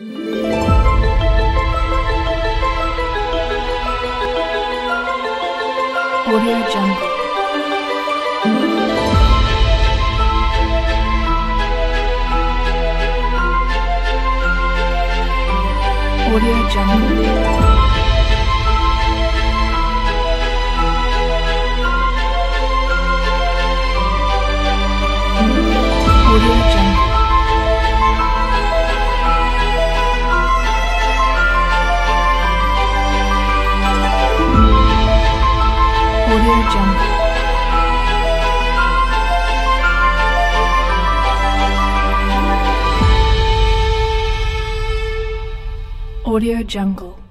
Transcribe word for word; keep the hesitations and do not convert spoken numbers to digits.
AudioJungle. AudioJungle. AudioJungle. AudioJungle. AudioJungle.